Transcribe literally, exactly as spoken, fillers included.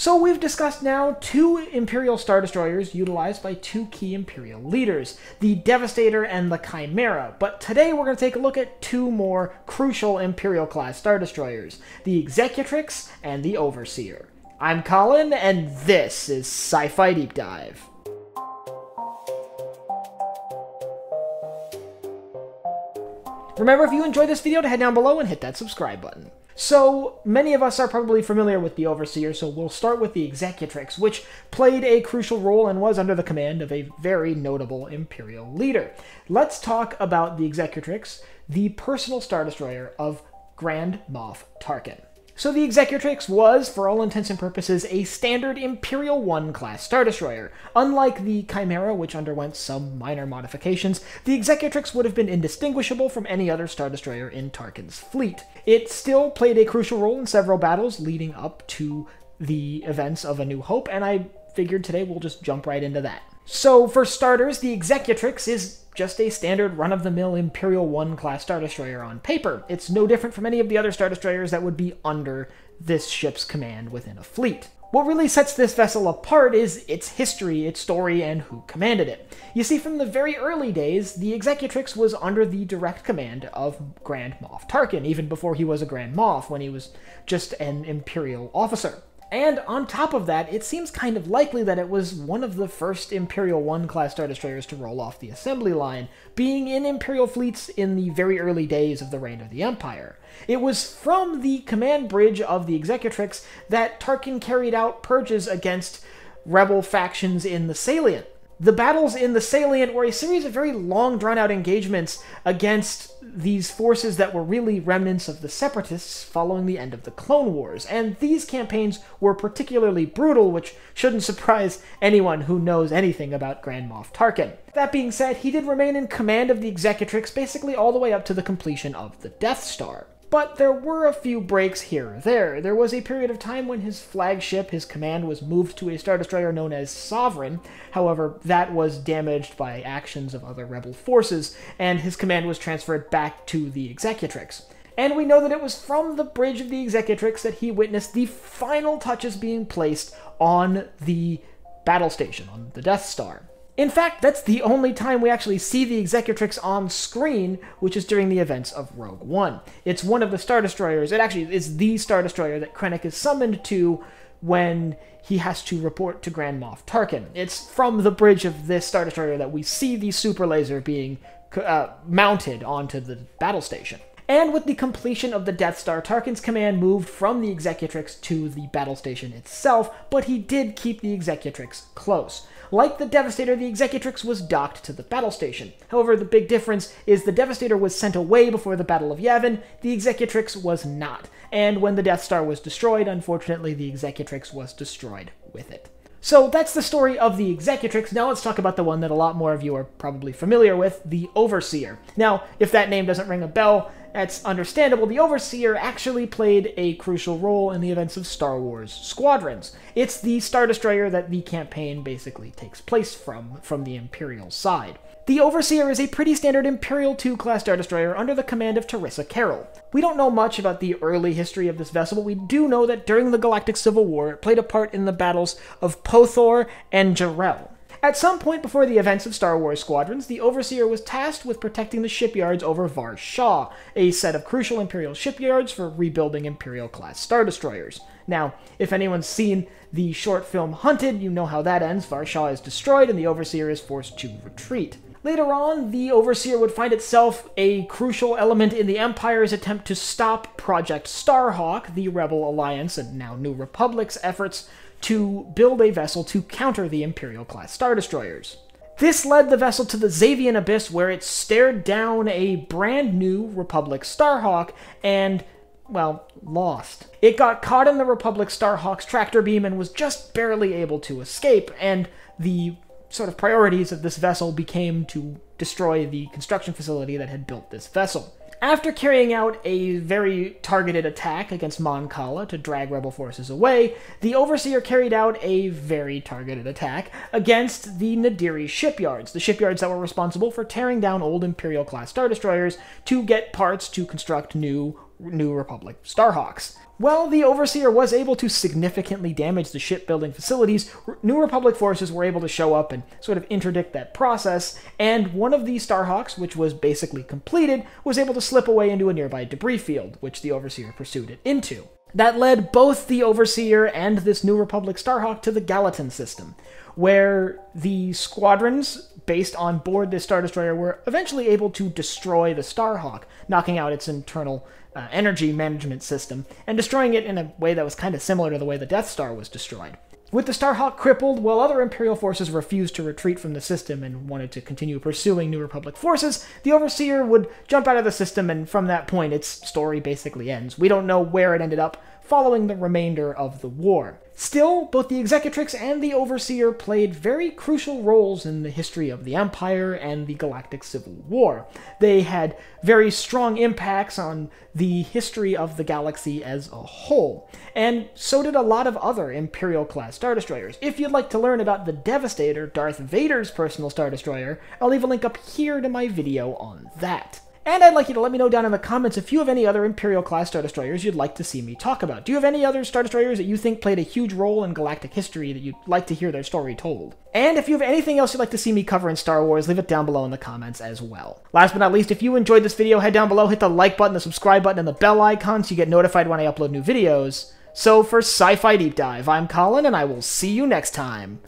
So we've discussed now two Imperial Star Destroyers utilized by two key Imperial leaders, the Devastator and the Chimera, but today we're going to take a look at two more crucial Imperial-class Star Destroyers, the Executrix and the Overseer. I'm Colin, and this is Sci-Fi Deep Dive. Remember, if you enjoyed this video, to head down below and hit that subscribe button. So, many of us are probably familiar with the Overseer, so we'll start with the Executrix, which played a crucial role and was under the command of a very notable Imperial leader. Let's talk about the Executrix, the personal Star Destroyer of Grand Moff Tarkin. So the Executrix was, for all intents and purposes, a standard Imperial one class Star Destroyer. Unlike the Chimera, which underwent some minor modifications, the Executrix would have been indistinguishable from any other Star Destroyer in Tarkin's fleet. It still played a crucial role in several battles leading up to the events of A New Hope, and I figured today we'll just jump right into that. So, for starters, the Executrix is just a standard run-of-the-mill Imperial one class Star Destroyer on paper. It's no different from any of the other Star Destroyers that would be under this ship's command within a fleet. What really sets this vessel apart is its history, its story, and who commanded it. You see, from the very early days, the Executrix was under the direct command of Grand Moff Tarkin, even before he was a Grand Moff, when he was just an Imperial officer. And on top of that, it seems kind of likely that it was one of the first Imperial one class Star Destroyers to roll off the assembly line, being in Imperial fleets in the very early days of the reign of the Empire. It was from the command bridge of the Executrix that Tarkin carried out purges against rebel factions in the Salient. The battles in the Salient were a series of very long, drawn-out engagements against these forces that were really remnants of the Separatists following the end of the Clone Wars, and these campaigns were particularly brutal, which shouldn't surprise anyone who knows anything about Grand Moff Tarkin. That being said, he did remain in command of the Executrix basically all the way up to the completion of the Death Star. But there were a few breaks here or there. There was a period of time when his flagship, his command, was moved to a Star Destroyer known as Sovereign. However, that was damaged by actions of other rebel forces, and his command was transferred back to the Executrix. And we know that it was from the bridge of the Executrix that he witnessed the final touches being placed on the battle station, on the Death Star. In fact, that's the only time we actually see the Executrix on screen, which is during the events of Rogue One. It's one of the Star Destroyers, it actually is the Star Destroyer that Krennic is summoned to when he has to report to Grand Moff Tarkin. It's from the bridge of this Star Destroyer that we see the super laser being uh, mounted onto the battle station. And with the completion of the Death Star, Tarkin's command moved from the Executrix to the battle station itself, but he did keep the Executrix close. Like the Devastator, the Executrix was docked to the battle station. However, the big difference is the Devastator was sent away before the Battle of Yavin, the Executrix was not. And when the Death Star was destroyed, unfortunately, the Executrix was destroyed with it. So that's the story of the Executrix. Now let's talk about the one that a lot more of you are probably familiar with, the Overseer. Now, if that name doesn't ring a bell, that's understandable. The Overseer actually played a crucial role in the events of Star Wars Squadrons. It's the Star Destroyer that the campaign basically takes place from, from the Imperial side. The Overseer is a pretty standard Imperial two class Star Destroyer under the command of Teressa Carroll. We don't know much about the early history of this vessel, but we do know that during the Galactic Civil War, it played a part in the battles of Pothor and Jarel. At some point before the events of Star Wars Squadrons, the Overseer was tasked with protecting the shipyards over Varshaw, a set of crucial Imperial shipyards for rebuilding Imperial-class Star Destroyers. Now, if anyone's seen the short film Hunted, you know how that ends. Varshaw is destroyed and the Overseer is forced to retreat. Later on, the Overseer would find itself a crucial element in the Empire's attempt to stop Project Starhawk, the Rebel Alliance and now New Republic's efforts to build a vessel to counter the Imperial-class Star Destroyers. This led the vessel to the Xavian Abyss, where it stared down a brand new Republic Starhawk and, well, lost. It got caught in the Republic Starhawk's tractor beam and was just barely able to escape, and the sort of priorities of this vessel became to destroy the construction facility that had built this vessel. After carrying out a very targeted attack against Mon Cala to drag rebel forces away, the Overseer carried out a very targeted attack against the Nadiri shipyards, the shipyards that were responsible for tearing down old Imperial-class Star Destroyers to get parts to construct new New Republic Starhawks. While the Overseer was able to significantly damage the shipbuilding facilities, New Republic forces were able to show up and sort of interdict that process, and one of the Starhawks, which was basically completed, was able to slip away into a nearby debris field, which the Overseer pursued it into. That led both the Overseer and this New Republic Starhawk to the Gallatin system, where the squadrons based on board this Star Destroyer were eventually able to destroy the Starhawk, knocking out its internal uh, energy management system, and destroying it in a way that was kind of similar to the way the Death Star was destroyed. With the Starhawk crippled, while other Imperial forces refused to retreat from the system and wanted to continue pursuing New Republic forces, the Overseer would jump out of the system, and from that point its story basically ends. We don't know where it ended up following the remainder of the war. Still, both the Executrix and the Overseer played very crucial roles in the history of the Empire and the Galactic Civil War. They had very strong impacts on the history of the galaxy as a whole, and so did a lot of other Imperial-class Star Destroyers. If you'd like to learn about the Devastator, Darth Vader's personal Star Destroyer, I'll leave a link up here to my video on that. And I'd like you to let me know down in the comments if you have any other Imperial-class Star Destroyers you'd like to see me talk about. Do you have any other Star Destroyers that you think played a huge role in galactic history that you'd like to hear their story told? And if you have anything else you'd like to see me cover in Star Wars, leave it down below in the comments as well. Last but not least, if you enjoyed this video, head down below, hit the like button, the subscribe button, and the bell icon so you get notified when I upload new videos. So for Sci-Fi Deep Dive, I'm Colin, and I will see you next time.